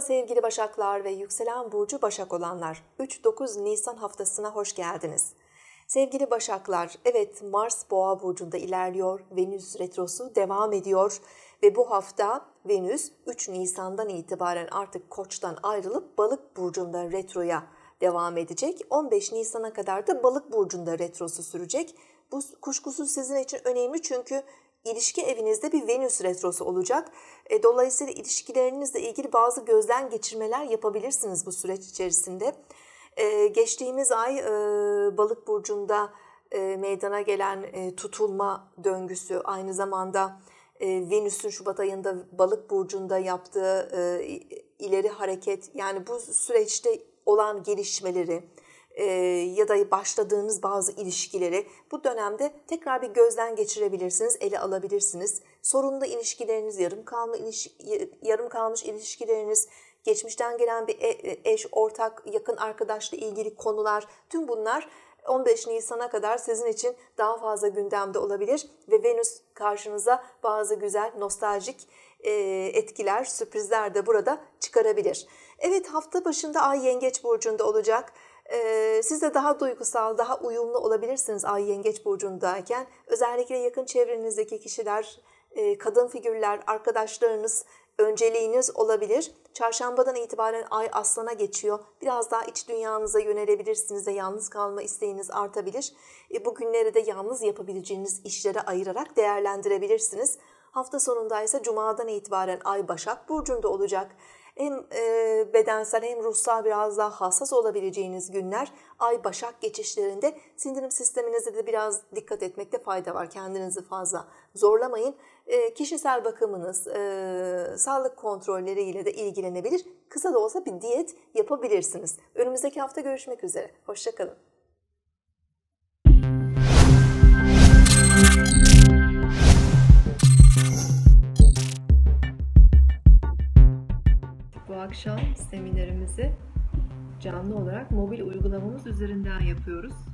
Merhaba sevgili Başaklar ve Yükselen Burcu Başak olanlar. 3-9 Nisan haftasına hoş geldiniz. Sevgili Başaklar, evet Mars Boğa Burcu'nda ilerliyor, Venüs retrosu devam ediyor ve bu hafta Venüs 3 Nisan'dan itibaren artık Koç'tan ayrılıp Balık Burcu'nda retroya devam edecek. 15 Nisan'a kadar da Balık Burcu'nda retrosu sürecek. Bu kuşkusuz sizin için önemli çünkü İlişki evinizde bir Venüs retrosu olacak. Dolayısıyla ilişkilerinizle ilgili bazı gözden geçirmeler yapabilirsiniz bu süreç içerisinde. Geçtiğimiz ay Balık Burcu'nda meydana gelen tutulma döngüsü, aynı zamanda Venüs'ün Şubat ayında Balık Burcu'nda yaptığı ileri hareket, yani bu süreçte olan gelişmeleri ya da başladığınız bazı ilişkileri bu dönemde tekrar bir gözden geçirebilirsiniz, ele alabilirsiniz. Sorunlu ilişkileriniz, yarım kalmış ilişkileriniz, geçmişten gelen bir eş, ortak, yakın arkadaşla ilgili konular, tüm bunlar 15 Nisan'a kadar sizin için daha fazla gündemde olabilir ve Venüs karşınıza bazı güzel, nostaljik etkiler, sürprizler de burada çıkarabilir. Evet, hafta başında Ay Yengeç Burcu'nda olacak. Siz de daha duygusal, daha uyumlu olabilirsiniz Ay Yengeç Burcu'ndayken. Özellikle yakın çevrenizdeki kişiler, kadın figürler, arkadaşlarınız önceliğiniz olabilir. Çarşambadan itibaren Ay Aslan'a geçiyor. Biraz daha iç dünyanıza yönelebilirsiniz de yalnız kalma isteğiniz artabilir. Bu günleri de yalnız yapabileceğiniz işlere ayırarak değerlendirebilirsiniz. Hafta sonunda ise Cuma'dan itibaren Ay Başak Burcu'nda olacak. Hem bedensel hem ruhsal biraz daha hassas olabileceğiniz günler. Ay Başak geçişlerinde sindirim sisteminize de biraz dikkat etmekte fayda var. Kendinizi fazla zorlamayın. Kişisel bakımınız, sağlık kontrolleriyle de ilgilenebilir. Kısa da olsa bir diyet yapabilirsiniz. Önümüzdeki hafta görüşmek üzere. Hoşça kalın. Akşam seminerimizi canlı olarak mobil uygulamamız üzerinden yapıyoruz.